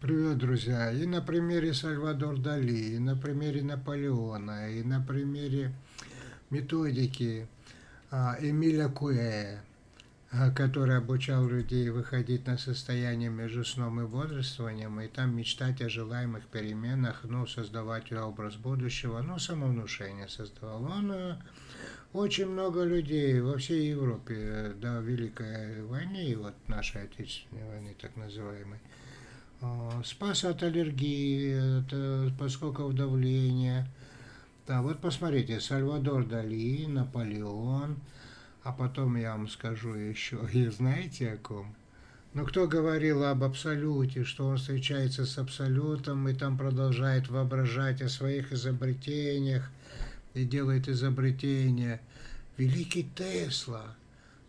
Привет, друзья! И на примере Сальвадор Дали, и на примере Наполеона, и на примере методики Эмиля Куэ, который обучал людей выходить на состояние между сном и бодрствованием, и там мечтать о желаемых переменах, ну, создавать образ будущего, ну, самовнушение создавал. Он очень много людей во всей Европе до Великой войны, вот нашей Отечественной войны, так называемой, спас от аллергии, от подскоков давления. Да, вот посмотрите, Сальвадор Дали, Наполеон, а потом я вам скажу еще, и знаете о ком? Но кто говорил об абсолюте, что он встречается с абсолютом и там продолжает воображать о своих изобретениях и делает изобретения? Великий Тесла.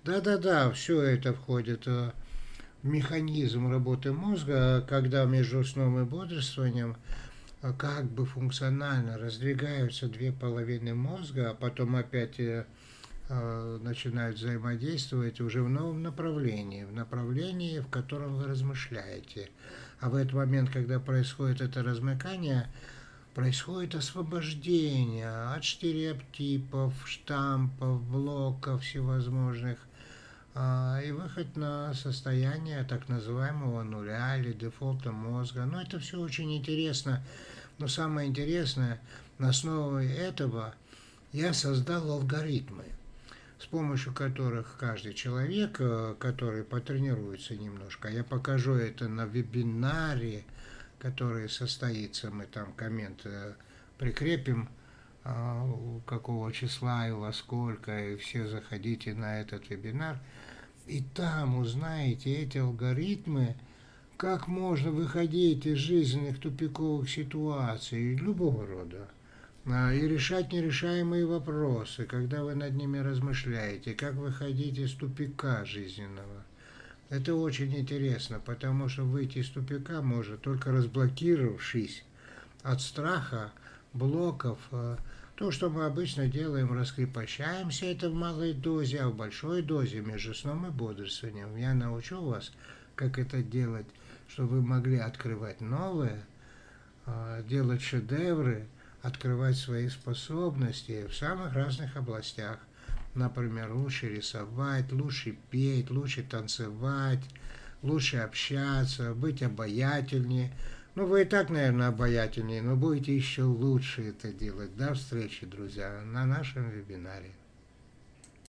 Да-да-да, все это входит в механизм работы мозга, когда между сном и бодрствованием как бы функционально раздвигаются две половины мозга, а потом опять начинают взаимодействовать уже в новом направлении, в котором вы размышляете. А в этот момент, когда происходит это размыкание, происходит освобождение от стереотипов, штампов, блоков всевозможных, и выход на состояние так называемого нуля или дефолта мозга. Но это все очень интересно. Но самое интересное, на основе этого я создал алгоритмы, с помощью которых каждый человек, который потренируется немножко, я покажу это на вебинаре, который состоится, мы там коммент прикрепим, какого числа и во сколько, и все заходите на этот вебинар, и там узнаете эти алгоритмы, как можно выходить из жизненных тупиковых ситуаций любого рода и решать нерешаемые вопросы, когда вы над ними размышляете, как выходить из тупика жизненного. Это очень интересно, потому что выйти из тупика можно, только разблокировавшись от страха, блоков. То, что мы обычно делаем, раскрепощаемся, это в малой дозе, а в большой дозе между сном и бодрствованием. Я научу вас, как это делать, чтобы вы могли открывать новое, делать шедевры, открывать свои способности в самых разных областях. Например, лучше рисовать, лучше петь, лучше танцевать, лучше общаться, быть обаятельнее. Ну, вы и так, наверное, обаятельнее, но будете еще лучше это делать. До встречи, друзья, на нашем вебинаре.